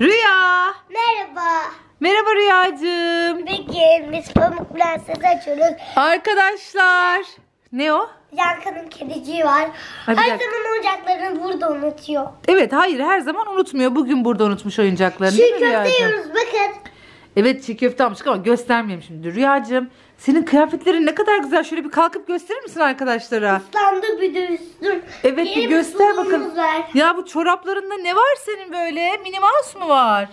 Rüya. Merhaba. Merhaba Rüyacığım. Bugün biz Pamuk Prenses'i açıyoruz. Arkadaşlar. Ne o? Yankı'nın kediciği var. Hadi her zaman oyuncaklarını burada unutuyor. Evet, hayır, her zaman unutmuyor. Bugün burada unutmuş oyuncaklarını. Çiğ köfte yiyoruz bakın. Evet, çiğ köfte almıştık ama göstermeyeyim şimdi. Rüyacığım, senin kıyafetlerin ne kadar güzel. Şöyle bir kalkıp gösterir misin arkadaşlara? Islandı bir de üstüm. Evet, bir göster bakın. Var. Ya bu çoraplarında ne var senin böyle? Mini Mouse mu var?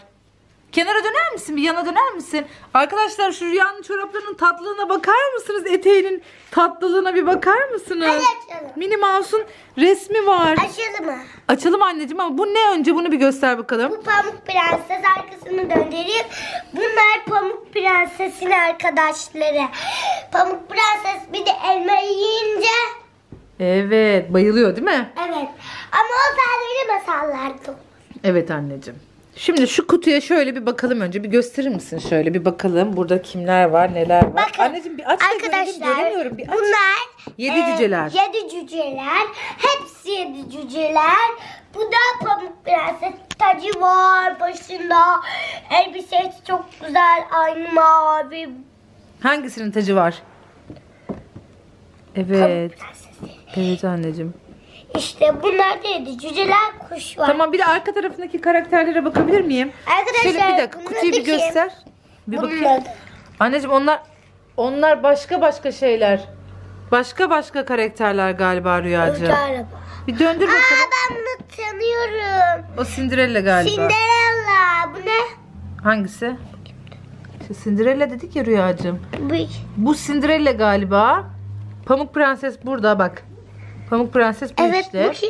Kenara döner misin? Bir yana döner misin? Arkadaşlar şu Rüya'nın çoraplarının tatlılığına bakar mısınız? Eteğinin tatlılığına bir bakar mısınız? Hadi açalım. Mini Mouse'un resmi var. Açalım mı? Açalım anneciğim ama bu ne önce? Bunu bir göster bakalım. Bu Pamuk Prenses, arkasını döndüreyim. Bunlar Pamuk Prenses'in arkadaşları. Pamuk Prenses bir de elmayı yiyince... Evet, bayılıyor değil mi? Evet. Ama o sadece masallardı. Evet anneciğim. Şimdi şu kutuya şöyle bir bakalım önce. Bir gösterir misin şöyle? Bir bakalım. Burada kimler var, neler var? Bakın, anneciğim bir aç arkadaşlar. Göremiyorum. Bir aç. Bunlar yedi cüceler. Yedi cüceler. Hepsi yedi cüceler. Bu da Pamuk Prenses. Tacı var başında. Elbisesi çok güzel. Aynı mavi. Hangisinin tacı var? Evet. Evet anneciğim. İşte bunlar da yedi cüceler, kuş var. Tamam, bir de arka tarafındaki karakterlere bakabilir miyim? Arkadaşlar, şöyle bir dakika, kutuyu bir göster. Bir bakayım. Anneciğim onlar başka şeyler. Başka karakterler galiba Rüyacığım. Bir döndür bakalım. Ben bunu tanıyorum. O Cinderella galiba. Cinderella, bu ne? Hangisi? Cinderella dedik ya Rüyacığım. Bu Cinderella galiba. Pamuk Prenses burada bak. Pamuk Prenses bu evet, işte. Evet,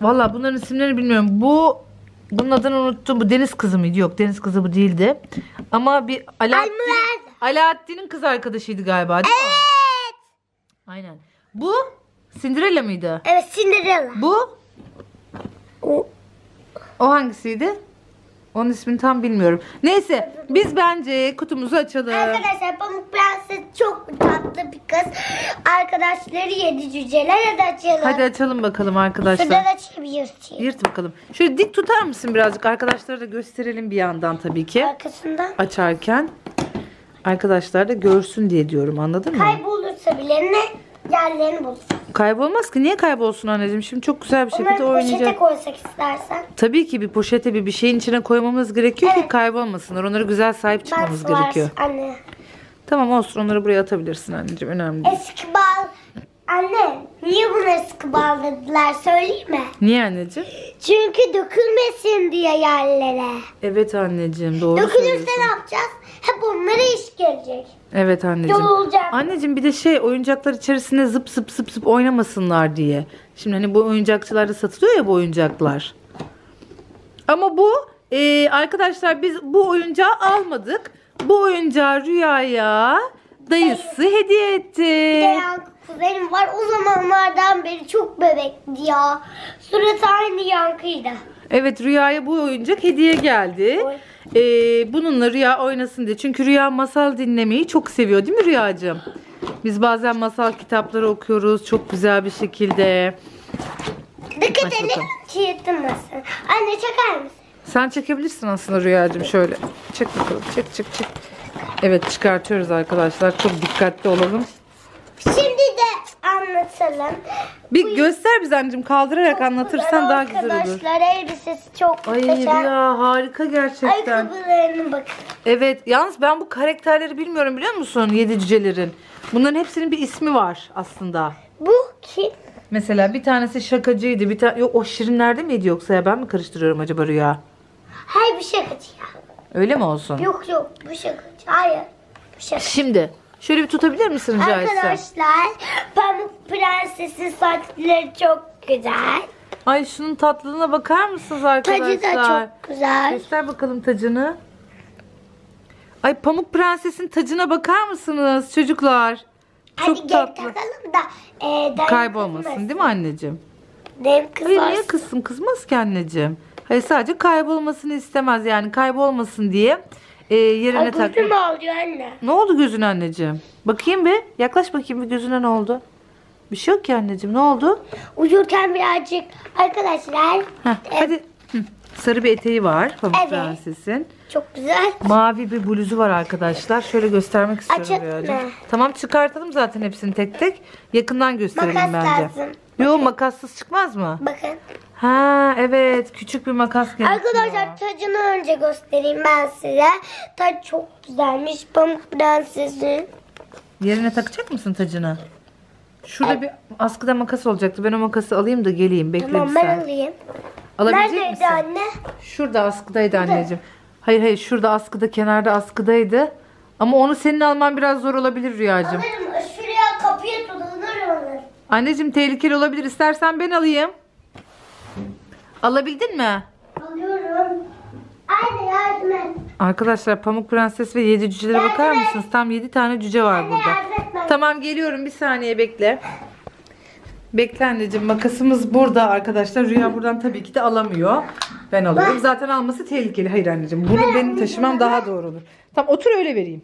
valla bunların isimlerini bilmiyorum. Bunun adını unuttum. Bu Deniz Kızı mıydı? Yok, Deniz Kızı bu değildi. Ama bir Alaaddin'in kız arkadaşıydı galiba. Değil evet. Mi? Aynen. Bu Cinderella mıydı? Evet, Cinderella. Bu? O hangisiydi? Onun ismini tam bilmiyorum. Neyse, biz bence kutumuzu açalım. Arkadaşlar, Pamuk Prenses çok tatlı bir kız. Arkadaşları yedi cüceler. Hadi açalım. Hadi açalım bakalım arkadaşlar. Şuradan açayım, yırtayım. Yırt bakalım. Şöyle dik tutar mısın birazcık? Arkadaşlara da gösterelim bir yandan tabii ki. Arkasından. Açarken arkadaşlar da görsün diye diyorum, anladın mı? Kaybolursa bile ne? Yerlerini bulsun. Kaybolmaz ki. Niye kaybolsun anneciğim? Şimdi çok güzel bir şekilde oynayacak. Onları poşete koysak istersen. Tabii ki bir poşete bir şeyin içine koymamız gerekiyor evet. Ki kaybolmasınlar. Onları güzel sahip çıkmamız gerekiyor. Anne. Tamam olsun, onları buraya atabilirsin anneciğim. Önemli değil. Eski bal. Anne, niye bunu eski bal dediler söyleyeyim mi? Niye anneciğim? Çünkü dökülmesin diye yerlere. Evet anneciğim, doğru söylüyorsun. Dökülürse ne yapacağız? Hep onlara iş gelecek. Evet anneciğim. Anneciğim bir de oyuncaklar içerisinde zıp zıp oynamasınlar diye. Şimdi hani bu oyuncakçılarda satılıyor ya bu oyuncaklar. Ama bu arkadaşlar biz bu oyuncağı almadık. Bu oyuncağı Rüya'ya dayısı hediye etti. Bir de Yankı kuzenim var. O zamanlardan beri çok bebekti ya. Suratı aynı Yankı'ydı. Evet, Rüya'ya bu oyuncak hediye geldi. Oy. Bununla Rüya oynasın diye. Çünkü Rüya masal dinlemeyi çok seviyor değil mi Rüyacığım? Biz bazen masal kitapları okuyoruz. Çok güzel bir şekilde. Dikkat edelim ki yırtılmasın. Anne çeker misin? Sen çekebilirsin aslında Rüyacığım şöyle. Çek bakalım. Çek. Evet, çıkartıyoruz arkadaşlar. Çok dikkatli olalım. Şimdi de anlatalım. Bir göster bize anneciğim, kaldırarak çok anlatırsan daha güzel olur. Arkadaşlar elbisesi çok güzel. Ay ya, harika gerçekten. Ayakkabılarına bakın. Evet, yalnız ben bu karakterleri bilmiyorum biliyor musun? Yedi cücelerin. Bunların hepsinin bir ismi var aslında. Bu kim? Mesela bir tanesi şakacıydı. Yok, o Şirinler'de miydi yoksa ya ben mi karıştırıyorum acaba Rüya? Hayır, bu şakacı ya. Öyle mi olsun? Yok, bu şakacı. Hayır, bu şakacı. Şimdi... Şöyle bir tutabilir misin rica etsem? Arkadaşlar, Pamuk Prenses'in saçları çok güzel. Ay şunun tatlılığına bakar mısınız arkadaşlar? Tacı da çok güzel. Göster bakalım tacını. Ay Pamuk Prenses'in tacına bakar mısınız çocuklar? Çok tatlı. Hadi gel takalım da. Kaybolmasın kızmasın. Değil mi anneciğim? Dev kızar. Hayır, niye kızsın? Kızmaz ki anneciğim. Hayır, sadece kaybolmasını istemez yani, kaybolmasın diye. Yerine tak. Gözüm ağlıyor anne. Ne oldu gözün anneciğim? Bakayım bir. Yaklaş bakayım bir gözüne, ne oldu? Bir şey yok ki anneciğim. Ne oldu? Uyurken birazcık arkadaşlar. Hadi. Sarı bir eteği var Pamuk Prenses'in. Çok güzel. Mavi bir bluzu var arkadaşlar. Şöyle göstermek istiyorum böyle. Tamam, çıkartalım zaten hepsini tek tek. Yakından gösterelim makas bence. Makas lazım. Yok, makassız çıkmaz mı? Bakın. Ha evet, küçük bir makas gerekiyor. Arkadaşlar tacını önce göstereyim ben size. Taç çok güzelmiş Pamuk Prenses'in. Yerine takacak mısın tacını? Şurada bir askıda makas olacaktı. Ben o makası alayım da geleyim. Bekle tamam, ben alayım. Alabilecek neredeydi misin? Neredeydi anne? Şurada askıdaydı anneciğim. Hayır hayır, şurada askıda, kenarda askıdaydı. Ama onu senin alman biraz zor olabilir Rüyacığım. Alırım, şuraya kapıya tutulur. Anneciğim tehlikeli olabilir. İstersen ben alayım. Alabildin mi? Alıyorum. Anne yardım et. Arkadaşlar Pamuk Prenses ve Yedi Cücelere yardım bakar mısınız? Tam 7 tane cüce var burada. Tamam geliyorum, bir saniye bekle. Bekle anneciğim, makasımız burada arkadaşlar. Rüya buradan tabii ki de alamıyor. Ben alıyorum. Zaten alması tehlikeli. Hayır anneciğim, bunu benim taşımam daha doğru olur. Tamam otur, öyle vereyim.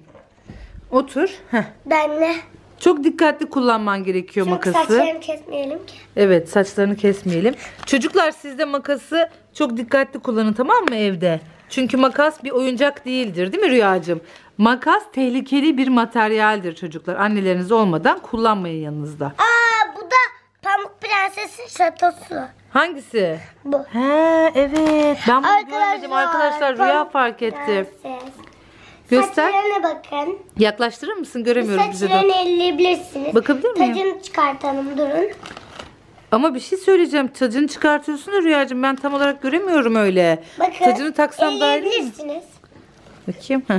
Otur. Heh. Benle. Çok dikkatli kullanman gerekiyor makası. Çok saçlarını kesmeyelim ki. Evet, saçlarını kesmeyelim. Çocuklar siz de makası çok dikkatli kullanın, tamam mı evde? Çünkü makas bir oyuncak değildir, değil mi Rüyacığım? Makas tehlikeli bir materyaldir çocuklar. Anneleriniz olmadan kullanmayın yanınızda. Aa, bu da Pamuk Prenses'in şatosu. Hangisi? Bu. He evet. Ben bunu görmedim arkadaşlar. Rüya fark etti. Prenses. Göster. Saçlarına bakın. Yaklaştırır mısın? Göremiyorum. Saçlarını elleyebilirsiniz. Bakabilir miyim? Tacını çıkartalım, durun. Ama bir şey söyleyeceğim. Tacını çıkartıyorsun da Rüyacığım, ben tam olarak göremiyorum öyle. Bakın, tacını taksan daha iyi mi? Bakayım. Heh.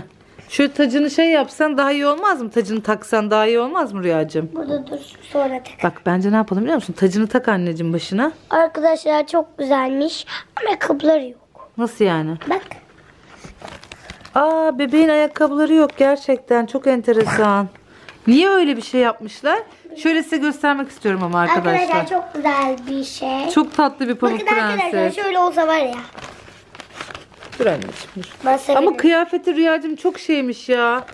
Şöyle tacını şey yapsan daha iyi olmaz mı? Tacını taksan daha iyi olmaz mı Rüyacığım? Burada dur, sonra tak. Bak bence ne yapalım biliyor musun? Tacını tak anneciğim başına. Arkadaşlar çok güzelmiş ama kapları yok. Nasıl yani? Bak. Aa, bebeğin ayakkabıları yok gerçekten, çok enteresan. Niye öyle bir şey yapmışlar? Şöyle size göstermek istiyorum ama arkadaşlar. Arkadaşlar çok güzel bir şey. Çok tatlı bir Pamuk Prenses. Bakın arkadaşlar, şöyle olsa var ya. Dur anneciğim. Ama kıyafeti Rüyacığım çok şeymiş ya.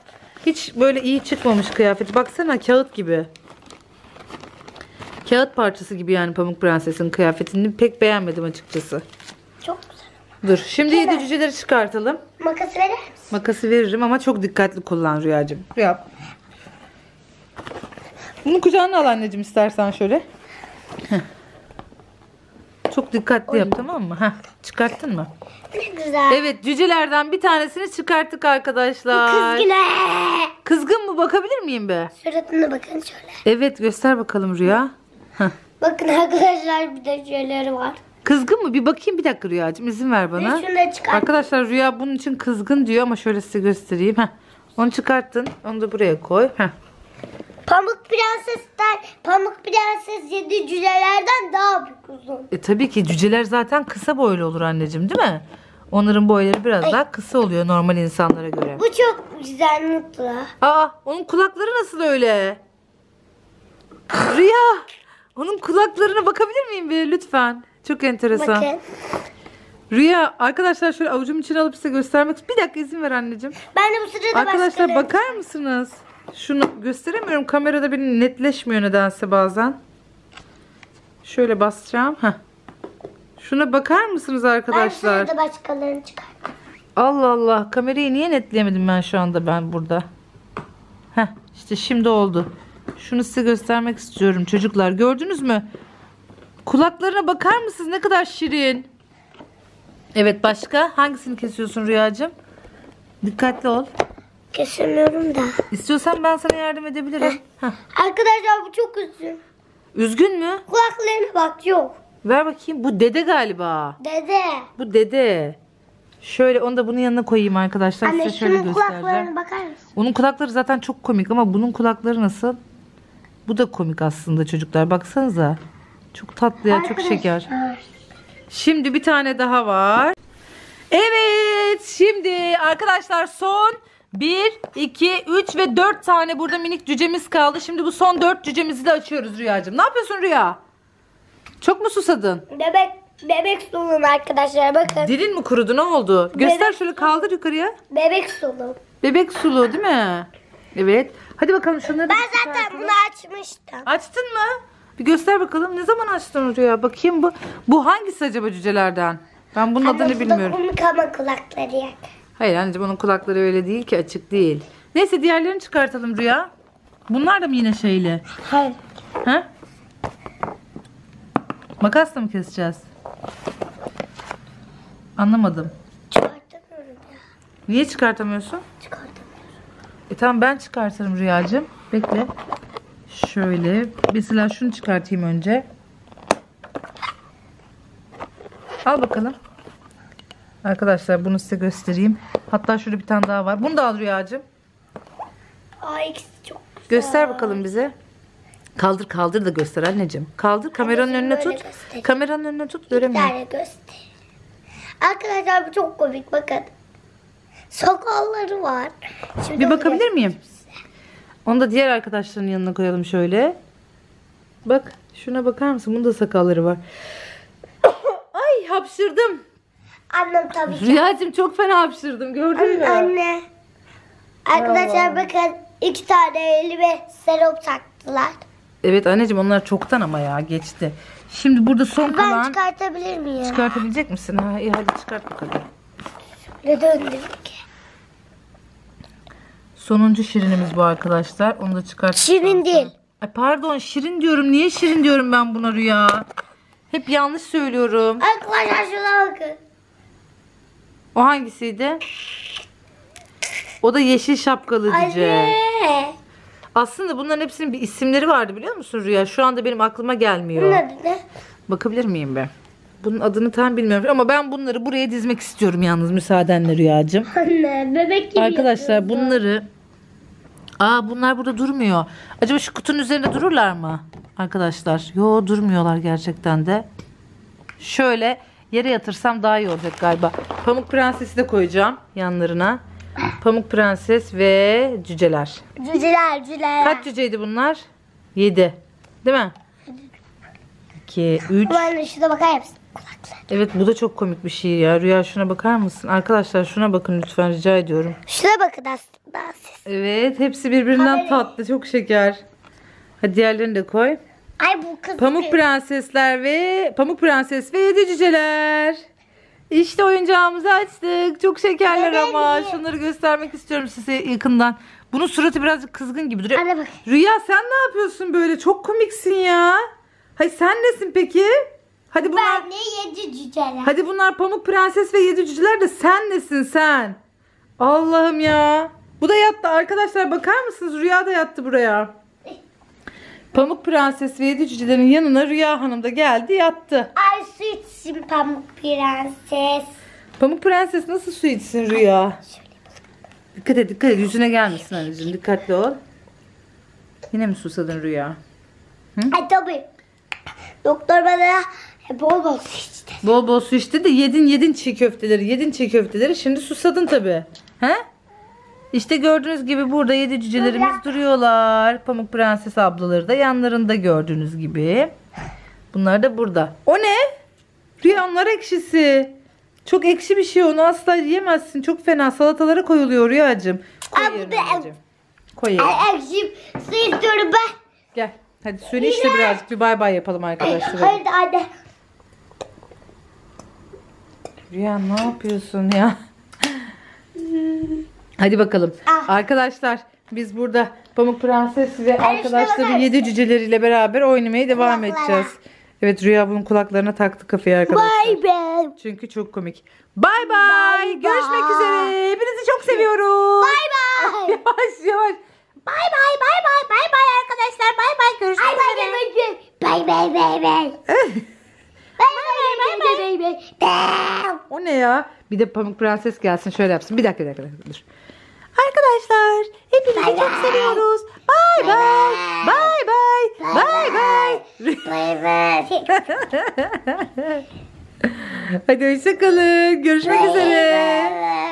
Hiç böyle iyi çıkmamış kıyafeti. Baksana kağıt gibi. Kağıt parçası gibi yani Pamuk Prenses'in kıyafetini pek beğenmedim açıkçası. Çok güzel. Dur şimdi yedi cüceleri çıkartalım. Makası verir misin? Makası veririm ama çok dikkatli kullan Rüyacığım. Rüya. Bunu kucağına al anneciğim istersen şöyle. Heh. Çok dikkatli yap tamam mı? Heh. Çıkarttın mı? Ne güzel. Evet, cücelerden bir tanesini çıkarttık arkadaşlar. Kızgın. Kızgın mı? Bakabilir miyim be? Suratına bakın şöyle. Evet, göster bakalım Rüya. Heh. Bakın arkadaşlar, bir de cüceleri var. Kızgın mı? Bir bakayım, bir dakika Rüyacığım izin ver bana. Arkadaşlar Rüya bunun için kızgın diyor ama şöyle size göstereyim. Heh. Onu çıkarttın. Onu da buraya koy. Heh. Pamuk Prenses yedi cücelerden daha büyük uzun. Tabii ki cüceler zaten kısa boylu olur anneciğim, değil mi? Onların boyları biraz daha kısa oluyor normal insanlara göre. Bu çok güzel, mutlu. Aa, onun kulakları nasıl öyle? Rüya, onun kulaklarına bakabilir miyim bir lütfen? Çok enteresan. Bakın. Rüya arkadaşlar şöyle avucum için alıp size göstermek. Bir dakika izin ver anneciğim. Ben de bu sırada arkadaşlar bakar mısınız? Şunu gösteremiyorum. Kamerada beni netleşmiyor nedense bazen. Şöyle basacağım. Heh. Şuna bakar mısınız arkadaşlar? Ben şurada başkalarını çıkarttım. Allah Allah. Kamerayı niye netleyemedim ben şu anda burada? Heh. İşte şimdi oldu. Şunu size göstermek istiyorum çocuklar. Gördünüz mü? Kulaklarına bakar mısınız? Ne kadar şirin. Evet, başka? Hangisini kesiyorsun Rüyacığım? Dikkatli ol. Kesemiyorum da. İstiyorsan ben sana yardım edebilirim. Heh. Arkadaşlar bu çok üzgün. Üzgün mü? Kulaklarına bak, yok. Ver bakayım. Bu dede galiba. Dede. Bu dede. Şöyle onu da bunun yanına koyayım arkadaşlar. Anne, size şöyle göstereceğim. Anne, şunun kulaklarına bakar mısın? Onun kulakları zaten çok komik ama bunun kulakları nasıl? Bu da komik aslında çocuklar. Baksanıza. Çok tatlı ya, çok şeker. Şimdi bir tane daha var. Evet, şimdi arkadaşlar son 1, 2, 3 ve 4 tane burada minik cücemiz kaldı. Şimdi bu son 4 cücemizi de açıyoruz Rüyacığım. Ne yapıyorsun Rüya? Çok mu susadın? Bebek soluğum arkadaşlar, bakın. Dilin mi kurudu, ne oldu? Göster bebek, şöyle kaldır yukarıya. Bebek soluğu. Bebek soluğu değil mi? Evet. Hadi bakalım şunları. Ben zaten bunu açmıştım. Açtın mı? Bir göster bakalım. Ne zaman açtın Rüya? Bakayım bu. Bu hangisi acaba cücelerden? Ben bunun adını bilmiyorum. Ama ama kulakları yak. Hayır anneciğim, onun kulakları öyle değil ki, açık değil. Neyse diğerlerini çıkartalım Rüya. Bunlar da mı yine şeyle? Hayır. Ha? Makasla mı keseceğiz? Anlamadım. Çıkartamıyorum ya. Niye çıkartamıyorsun? Çıkartamıyorum. Tamam ben çıkartırım Rüyacığım. Bekle. Şöyle. Mesela şunu çıkartayım önce. Al bakalım. Arkadaşlar bunu size göstereyim. Hatta şurada bir tane daha var. Bunu da al Rüyacığım. Ay ikisi çok güzel. Göster bakalım bize. Kaldır kaldır da göster anneciğim. Kaldır kameranın önüne tut. Göstereyim. Kameranın önüne tut. Göremiyorum. Arkadaşlar bu çok komik bakın. Sakalları var. Şurada bir bakabilir miyim? Onu da diğer arkadaşların yanına koyalım şöyle. Bak şuna bakar mısın? Bunun da sakalları var. Ay hapşırdım. Annem tabii ki. Rüyacığım çok fena hapşırdım. Gördün mü? Anne. Arkadaşlar bakın 2 tane elime serop taktılar. Evet anneciğim onlar çoktan ama ya geçti. Şimdi burada son kalan. Ben çıkartabilir miyim? Çıkartabilecek misin? Ha, iyi hadi çıkart bakalım. Ne döndük ki? Sonuncu şirinimiz bu arkadaşlar. Onu da çıkart. Şirin değil. Ay pardon şirin diyorum. Niye şirin diyorum ben buna Rüya? Hep yanlış söylüyorum. Arkadaşlar şuna bakın. O hangisiydi? O da yeşil şapkalı cüce. Anne. Aslında bunların hepsinin bir isimleri vardı biliyor musun Rüya? Şu anda benim aklıma gelmiyor. Bunun adı ne? Bakabilir miyim ben? Bunun adını tam bilmiyorum ama ben bunları buraya dizmek istiyorum yalnız müsaadenle Rüyacığım. Anne bebek gibi. Arkadaşlar bunları... Aa bunlar burada durmuyor. Acaba şu kutunun üzerinde dururlar mı? Arkadaşlar yo durmuyorlar gerçekten de. Şöyle yere yatırsam daha iyi olacak galiba. Pamuk Prenses'i de koyacağım yanlarına. Pamuk Prenses ve cüceler. Cüceler, cüceler. Kaç cüceydi bunlar? 7. Değil mi? 2, 3. Ulan şuna bakar mısın? Kulaklar. Evet bu da çok komik bir şey ya. Rüya şuna bakar mısın? Arkadaşlar şuna bakın lütfen rica ediyorum. Şuna bakın aslında siz. Evet hepsi birbirinden tatlı. Çok şeker. Hadi diğerlerini de koy. Ay bu kız. Pamuk Prensesler ve Pamuk Prenses ve 7 cüceler. İşte oyuncağımızı açtık. Çok şekerler ama. Şunları göstermek istiyorum size yakından. Bunun suratı birazcık kızgın gibi duruyor. Anne bak. Rüya sen ne yapıyorsun böyle? Çok komiksin ya. Hay sen nesin peki? Hadi bunlar. Ben de 7 cüceler. Hadi bunlar Pamuk Prenses ve 7 cüceler de sen nesin sen? Allah'ım ya. Bu da yattı arkadaşlar bakar mısınız? Rüya da yattı buraya. Pamuk Prenses ve 7 cücelerin yanına Rüya Hanım da geldi yattı. Ay su içsin Pamuk Prenses. Pamuk Prenses nasıl su içsin Rüya? Dikkat et dikkat et yüzüne gelmesin anneciğim dikkatli ol. Yine mi susadın Rüya? Hı? Ay tabii. Doktor bana bol bol su içti. Bol bol su içti de yedin çiğ köfteleri şimdi susadın tabii. He? İşte gördüğünüz gibi burada 7 cücelerimiz duruyorlar. Pamuk Prenses ablaları da yanlarında gördüğünüz gibi. Bunlar da burada. O ne? Rüya onlar ekşisi. Çok ekşi bir şey onu asla yiyemezsin. Çok fena salatalara koyuluyor Rüyacığım. Koy yerine. Koy yerine. Ekşi su istiyorum ben. Gel hadi söyle işte birazcık bir bay bay yapalım arkadaşlar. Haydi hadi. Rüya ne yapıyorsun ya? Hadi bakalım. Ah. Arkadaşlar biz burada Pamuk Prenses ve arkadaşların 7 cüceleriyle beraber oynamaya devam edeceğiz. Evet Rüya bunun kulaklarına taktı kafayı arkadaşlar. Bye bye. Çünkü çok komik. Bye bye. Görüşmek üzere. Hepinizi çok seviyoruz. Bye bye. Yavaş yavaş. Bye bye bye bye bye bye arkadaşlar. Bye bye. Görüşmek üzere. Bye bye bye bye. Bye bye bye bye. O ne ya? Bir de Pamuk Prenses gelsin şöyle yapsın. Bir dakika dur. Arkadaşlar hepinizi çok seviyoruz. Bye bye. Bye bye. Bye bye. Bye bye. Hadi hoşçakalın. Görüşmek üzere.